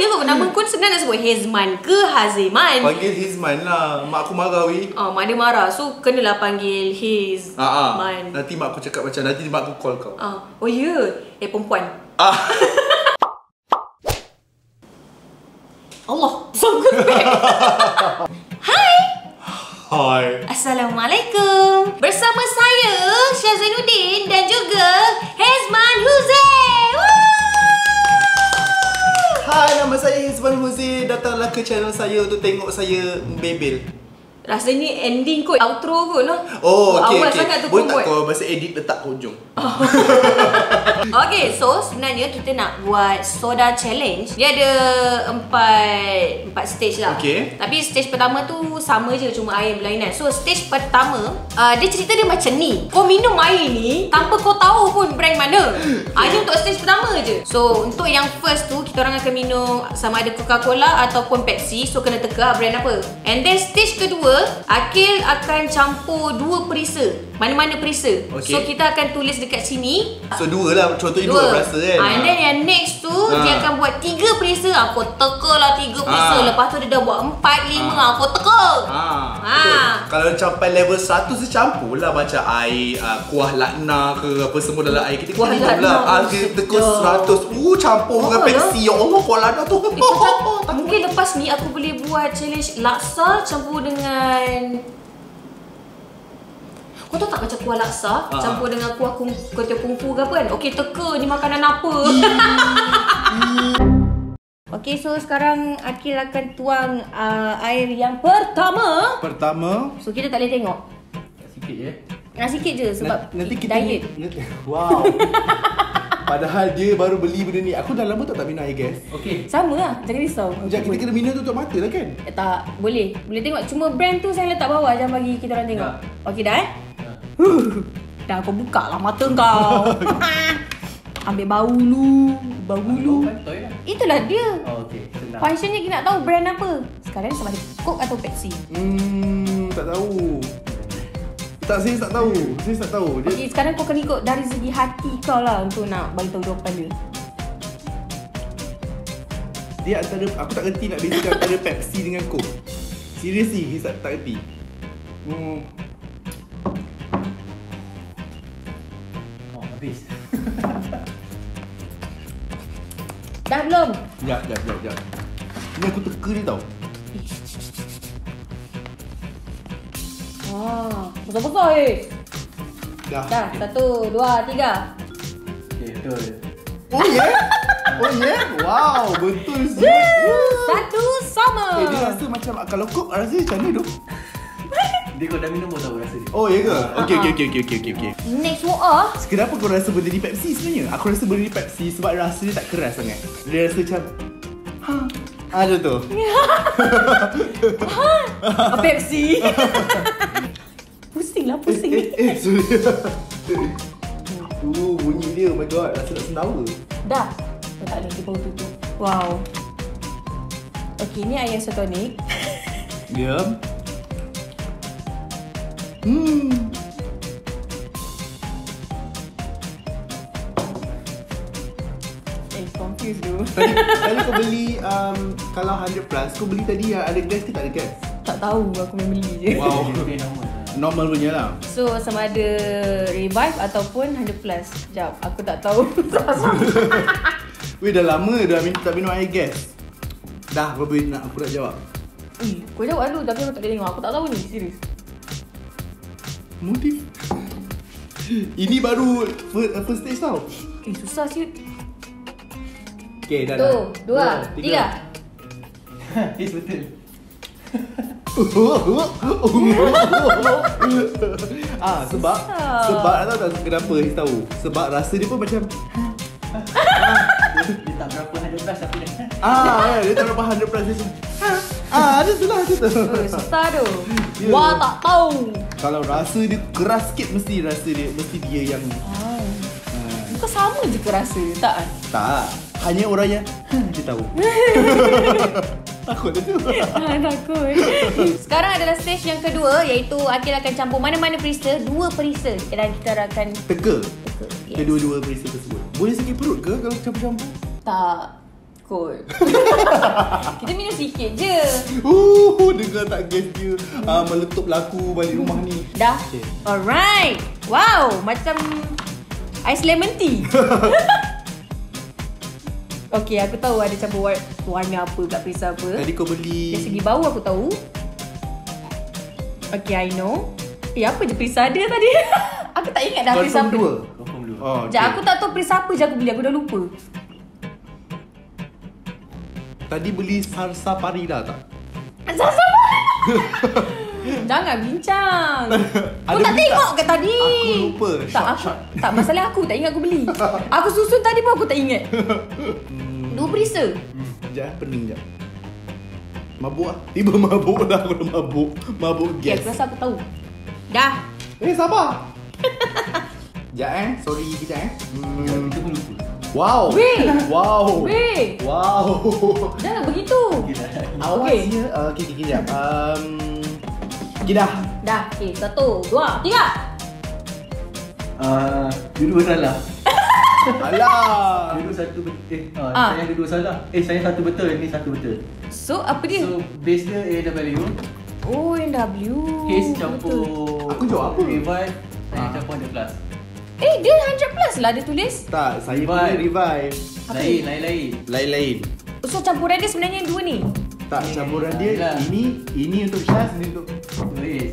ya kot. Nama kau sebenarnya nak sebut Hazeman ke Hazeman? Panggil Hazeman lah. Mak aku marah weh. Ah, mak dia marah. So kenalah panggil Hazeman. Nanti mak aku cakap macam nanti mak aku call kau. Ah. Oh ya. Yeah. Perempuan. Ah. Allah. Sanggup. Hai. Hai. Assalamualaikum. Bersama saya Shazz Zainuddin dan juga Hazeman Huzir. Hai, nama saya Hazeman Huzir. Datanglah ke channel saya untuk tengok saya bebel. Rasanya ending kot, outro kot lah. Oh, okey, okey. Boleh tak kau masa edit letak ke hujung? Oh. Okey, so sebenarnya kita nak buat soda challenge. Dia ada empat stage lah. Okay. Tapi stage pertama tu sama je, cuma air berlainan. So, stage pertama, dia cerita dia macam ni. Kau minum air ni tanpa kau tahu pun brand mana. Hanya untuk stage pertama je. So, untuk yang first tu, kita orang akan minum sama ada Coca Cola ataupun Pepsi. So, kena teka brand apa. And then stage kedua, Akil akan campur dua perisa. Mana-mana perisa, okay. So kita akan tulis dekat sini. So dua lah, contohnya dua perasa kan. And then yang next tu dia akan buat tiga perisa. Kau teka lah tiga perisa. Lepas tu dia dah buat empat, lima. Kau teka. Kalau capai level satu, secampur lah macam air, kuah lakna ke apa semua dalam air. Kita kuah minum lah. Kita teka 100. Campur dengan Pepsi. Ya Allah, kuah lakna tu. Mungkin lepas ni aku boleh buat challenge laksa campur dengan kau tahu tak macam kuah laksa campur dengan kuah kungfu ke apa kan? Okey, teka ni makanan apa. Okey, so sekarang Akil akan tuang air yang pertama. So kita tak boleh tengok. Sikit je. Sikit je sebab nanti kita diet. Wow. Padahal dia baru beli benda ni. Aku dah lama tak minum air gas. Okey. Sama lah. Jangan risau. Sekejap, kita kena minum tutup mata lah kan? Eh, tak. Boleh. Boleh tengok. Cuma brand tu saya letak bawah. Jangan bagi kita orang tengok. Okey dah eh? Dah, kau buka lah mata kau. Ambil bau lu. Itulah dia. Oh, okey. Senang. Functionnya kita nak tahu brand apa. Sekarang sama ada Coke atau Pepsi? Tak tahu. Saya tak tahu. Okey, sekarang kau kena ikut dari segi hati kau lah untuk nak bagi tahu jawapan dia. Dia antara, aku tak reti nak bezakan antara Pepsi dengan Coke. Seriously, dia tak reti. Oh, habis. Dah belum? Jap. Ni aku teka dia tau. Besar-besar eh. Dah. 1, 2, 3. Okey, betul. Oh ya? Yeah? Oh ya? Yeah? Wow, betul semua. Satu sama. Eh, dia rasa macam kalau Coke rasa macam ni tu. Dia kau dah minum pun tahu rasa dia. Oh ya ke? Okey. Next water. Kenapa kau rasa benda ni Pepsi sebenarnya? Aku rasa benda ni Pepsi sebab rasa dia tak keras sangat. Dia rasa macam ada tu. Pepsi. Pusing. Bunyi dia, oh my god, rasa nak sendawa. Dah. Tak ada di bawah tu. Wow. Okey, ni air isotonik. Diam. Confused tu. Tadi kau beli kalau 100 plus, kau beli tadi ada gas ke tak ada gas? Tak tahu, aku main beli je. Wow, normal punya lah. So sama ada Revive ataupun 100 plus. Sekejap, aku tak tahu. Weh, dah lama dah tak minum air gas. Dah, aku nak jawab. Kau jawab dulu tapi aku tak boleh tengok. Aku tak tahu ni, serius. Motif. Ini baru first stage tau. Susah siut. Okay, dah. 2, 3. Yes, betul. Sebab tak kenapa dia tahu. Sebab rasa dia pun macam dia tak berapa 100 tapi dah. Dia tak berapa 100 dia semua. Dia tu lah tu. Susah tu. Wah, tak tahu. Kalau rasa dia keras sikit mesti dia yang bukan sama je kerasa tak kan? Tak. Hanya orang yang dia tahu. Takut tu. Takut. Sekarang adalah stage yang kedua, iaitu Akil akan campur mana-mana perisa, dua perisa. Dan kita akan teka kedua-dua perisa tersebut. Boleh sakit perut ke kalau campur-campur? Tak. kot. Kita minum sikit je. Dengar tak gas dia meletup laku balik rumah ni. Dah? Okay. Alright. Wow, macam ais lemon tea. Okay, aku tahu ada campur warna apa pula, perisa apa. Tadi kau beli. Dari segi bau aku tahu. Okay, I know. Apa je perisa dia tadi? Aku tak ingat dah perisa apa. Oh, okay. Sekejap, aku tak tahu perisa apa je aku beli. Aku dah lupa. Tadi beli sarsa parida tak? Sarsa parida? Jangan bincang. Kau tak tengok ke tadi? Aku lupa. Tak masalah, aku tak ingat aku beli. Aku susun tadi pun aku tak ingat. Dua perisa. Sekejap, pening sekejap. Mabuk lah. Tiba mabuk dah, aku dah mabuk. Mabuk gas. Okay, aku rasa aku tahu. Dah. Sabar. Sekejap sorry kita Kita pun lupa. Wow. Weh. Wow. Weh. Wow. Jangan begitu. Okey. Okey, kejap. Okey dah. Dah. Okey, 1, 2, 3. Dulu salah. Alah. Dulu satu betul. Saya dulu salah. Saya satu betul, ni satu betul. So, apa dia? So, base dia A&W. Oh, A&W. Case campur. Aku jawab apa? Revive. Saya campur 100 Plus. Dia 100 plus lah dia tulis. Tak, saya pun revive. Lain-lain. So campuran dia sebenarnya dua ni? Tak, campuran dia lah. Ini untuk Shazz, ini untuk tulis.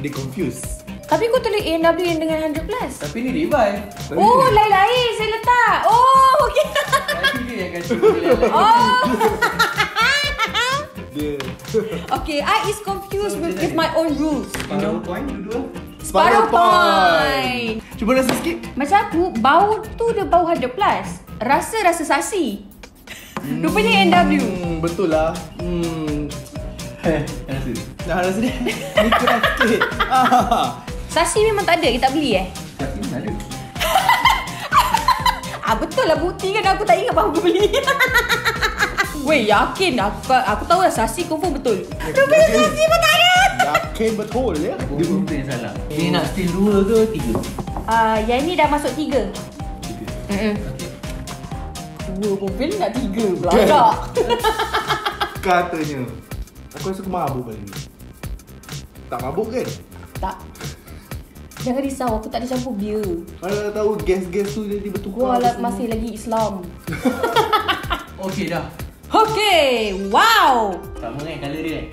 Dia confuse. Tapi kau tulis A&W dengan 100 plus. Tapi ni revive. Oh, lain-lain saya letak. Oh, okey. Dia yang kacau lain-lain. Okay, I is confused with my own rules. Separuh point dulu. Separuh point. Cuba rasa sikit. Macam aku, bau tu dia bau 100 plus. Rasa sasi. Rupanya A&W. Betul lah. Rasa dia. Ni kurang sikit. Sasi memang tak ada, kita tak beli Sasi memang ada. Betul lah, bukti kan aku tak ingat bahawa aku beli. Weh, yakin aku tahu lah sasi confirm betul. Rupanya sasi pun tak ada. Yakin betul ya. Dia pun yang salah. Dia nak still 2 ke 3? Yang ni dah masuk 3. 3. Mm-mm. 2 pun pilih nak 3 pula. Tak. Katanya. Aku rasa aku mabuk kali ni. Tak mabuk kan? Tak. Jangan risau, aku tak ada campur dia. Kalau tahu gas-gas tu jadi bertukar. Wah, masih lagi Islam. Okey dah. Okey, wow. Sama kan colour dia?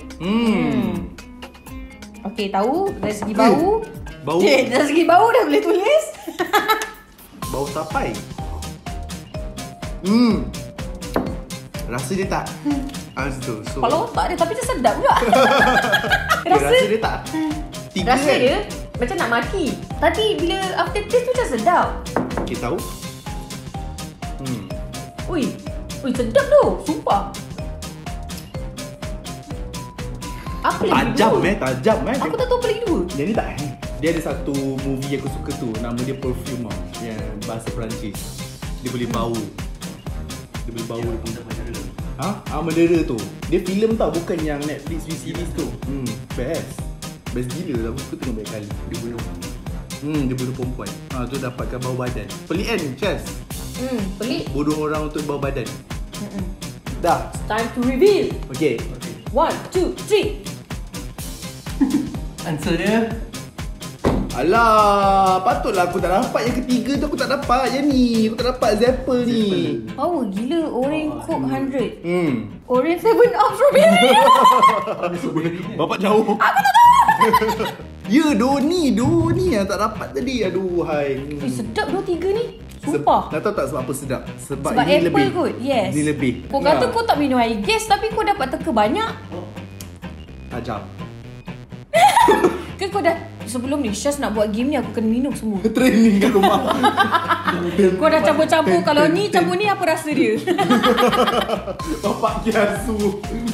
Okey, tahu dari segi bau. Bau. Okay, dari segi bau dah boleh tulis. Bau sapai. Rasa dia tak. Astu. Kalau tak dia tapi dia sedap juga. Rasa dia tak. Rasa dia macam nak maki. Tapi bila after taste tu macam sedap. Okey, tahu. Ui, sedap tu, sumpah. Apa lagi dua? Tajam. Aku tak tahu apa lagi dua. Jadi tak. Dia ada satu movie aku suka tu. Nama dia Perfume. Yang bahasa Perancis. Dia boleh bau. Dia boleh bau. Dia pun mendera. Mendera tu. Dia filem tau, bukan yang Netflix series tu. Best gila lah, aku tengok banyak kali. Dia bunuh. Dia bunuh perempuan. Tu dapatkan bau badan. Pelik kan, Chaz? Pelik. Bodoh orang untuk bawa badan. Dah. It's time to reveal. Okay. 1, 2, 3. Answer dia. Alah, patutlah aku tak dapat yang ketiga tu, aku tak dapat je ni. Aku tak dapat Zapple ni. Power gila, orange Coke 100. Orange 7 Up strawberry. Bapak jauh. Aku tak tahu. Doni yang tak dapat tadi. Aduhai. Sedap 2, 3 ni. Sumpah. Nak tahu tak sebab apa sedap? Sebab ini lebih. Sebab apple kot, yes. Ini lebih. Kau kata kau tak minum air gas tapi kau dapat teka banyak. Tajam. Kau dah, sebelum ni Shazz nak buat game ni aku kena minum semua. Training kat rumah. Kau dah campur-campur. Kalau ni campur ni apa rasa dia? Bapak kiasu.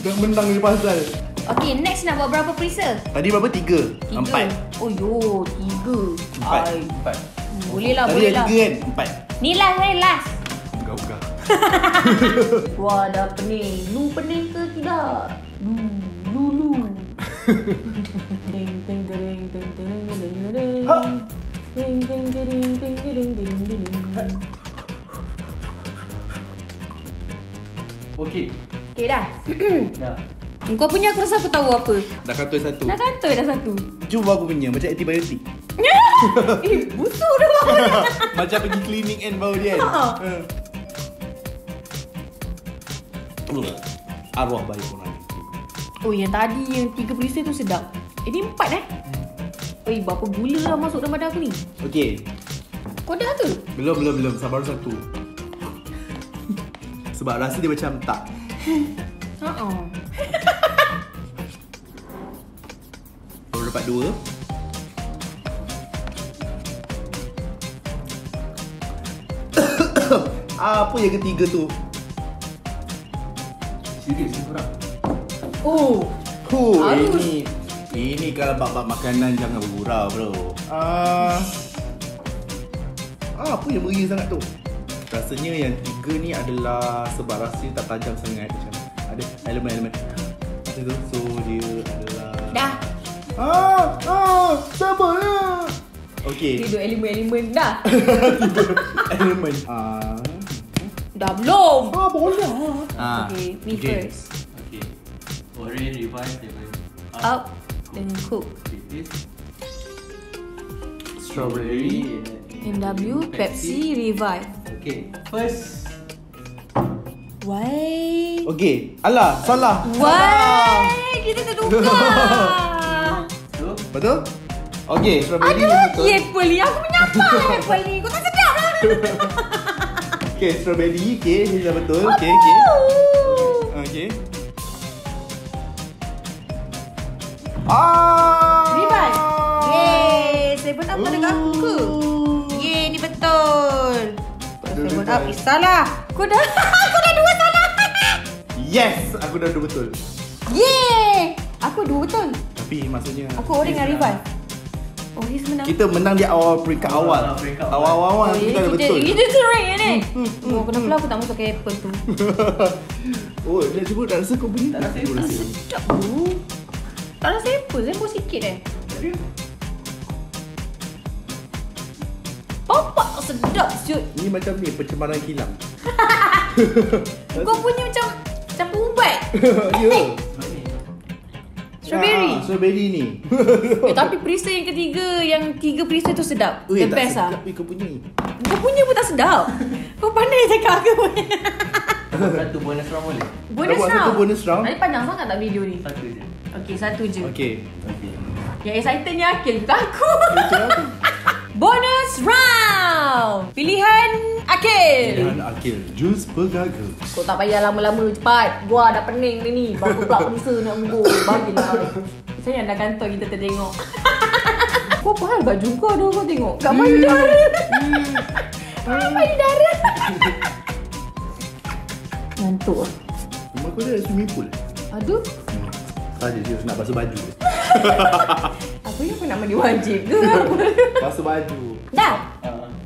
Dah menang je pasal. Okay, next nak buat berapa perisa? Tadi berapa? 3. 4. Oh yo, 3. 4. Boleh lah. Tadi ada 3 kan? 4. Ni last. Buka. Wah, dah pening. Lu pening ke tidak? Lu. Ding. Okey. Okey dah. Dah. Kau punya aku rasa aku tahu apa. Dah kantoi satu. Dah kantoi dah satu. Cuba aku punya macam antibiotik. Eh, busuk dah bau dia. Macam pergi klinik kan bau dia. Arwah bayi orang. Oh, yang tadi yang 3 perisa tu sedap. Ini 4 eh. Oi, berapa gula lah masuk dalam badan aku ni. Okey. Kau dah tu? Belum. Sabar satu. Sebab rasa dia macam tak. Ha-oh. Kau dapat 2. Apa yang ketiga tu? Sikit kurang. Oh. Ini kalau bab-bab makanan jangan bergurau, bro. Apa yang beri sangat tu? Rasanya yang 3 ni adalah sebab rasa tak tajam sangat macam. Ada elemen-elemen. So dia adalah dah. Sabarlah. Okey. Tidur elemen-elemen dah. Elemen. Dah belum. Boleh. Okey, me first. Okey. Orange, Revive, up and cook. Strawberry. A&W, Pepsi, Revive. Okay, first. Why? Okay, alah, salah. Why? Kita tertukar. Betul? Okay, strawberry. Ada lagi apple ni. Aku menyapa apple ni. Kau tak sedap lah. Okay, strawberry. Okay, dah betul. Okay. Okay. Revive. Yeay, sebut apa dengan aku ke? Ni betul. Sebut up is salah. Aku dah 2 salah. Yes, aku dah 2 betul. Yeay, aku 2 betul. Tapi maksudnya aku orang dengan Revive. Oris menang. Kita menang di awal peringkat awal. Awal-awal kita dah betul. Kita sering ni. Kenapa aku tak masuk ke apple tu? Oh, dah cuba tak rasa kau benda tak rasa. Sedap tu. Tak rasa apple, sempur sikit Pompak sedap siut. Ni macam ni, pencemaran kilang. Kau punya macam ubat. Ya. Strawberry ni. Tapi perisa yang ketiga, yang 3 perisa tu sedap. The best lah. Kau punya pun tak sedap. Kau pandai cakap aku punya. Satu bonus round boleh? Bonus round? Tadi panjang sangat tak video ni? Satu je. Okey, satu je. Okey. Yang excitednya Akil, bukan aku. Bonus round. Pilihan Akil. Jus bergagal. Kau tak payah lama-lama, cepat. Gua dah pening ni. Berapa pula perisa nak menggo. Bagilah. Saya dah kantor kita tertengok. Kau apa hal baju kau tu kau tengok? Kat payudara. Payudara. Ngantuk lah. Rumah kau dah swimming pool? Aduh. Saja dia nak basuh baju. Apa yang aku nak mandi wajib ke? Basuh baju. Dah?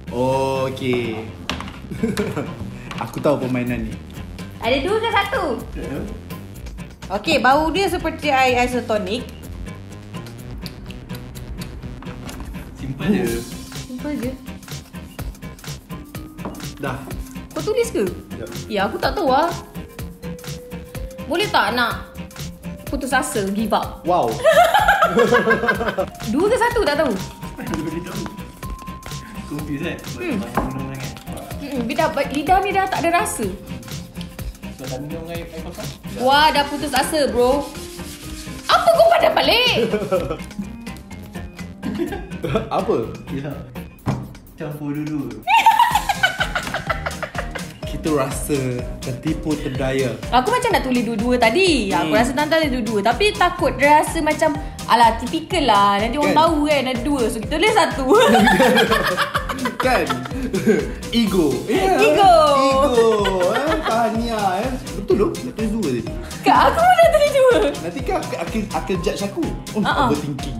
Oh, okey. Aku tahu permainan ni. Ada 2 ke 1? Okey, bau dia seperti air isotonik. Simple je. Dah. Kau tulis ke? Ya, aku tak tahu lah. Boleh tak nak putus asa, give up? Wow. 2 ke 1 tak tahu? 2 dia tahu. Confuse kan? Lidah ni dah tak ada rasa. So, dah minum air pasang? Wah, dah putus asa bro. Apa kau pandang balik? Apa? Ya. Campur dulu. Itu rasa tertipu terdaya. Aku macam nak tulis 2-2 tadi. Aku rasa tantang ada 2-2. Tapi takut dia rasa macam alah tipikal lah. Nanti orang tahu kan ada 2. So kita tulis 1. Kan? Ego. Tahniah. Betul loh. Nak tulis 2 tadi. Kak, aku pun nak tulis 2. Nanti Kak akan judge aku. Overthinking.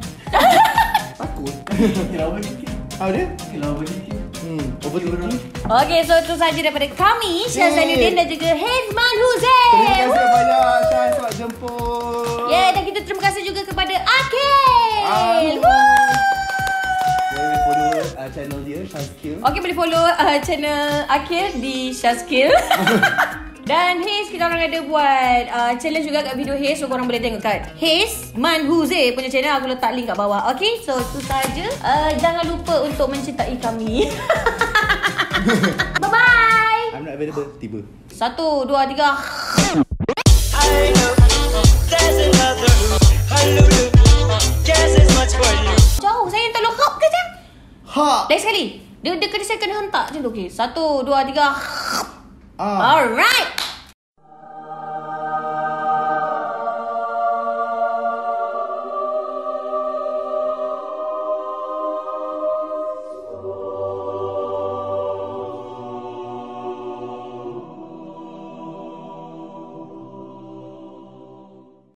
Takut. Kenapa dia? Okay, so itu sahaja daripada kami, Shazz Zainuddin dan juga Hazeman Huzir. Terima kasih banyak Shazz sebab jemput. Dan kita terima kasih juga kepada Akil. Boleh follow channel dia Shazz Kill. Okay, boleh follow channel Akil di Shazz Kill. Dan Haze, kita orang ada buat challenge juga kat video Haze. So korang boleh tengok kat Hazeman Huzir punya channel. Aku letak link kat bawah. Okay, so itu sahaja. Jangan lupa untuk mencintai kami. Bye-bye. I'm not available. Tiba 1, 2, 3. I know there's another Hallelujah. Guess it's much for you. Jauh, saya hantar lo hop ke je? Hop. Lain sekali. Dia kena, saya kena hentak je. Okay, 1, 2, 3. Alright.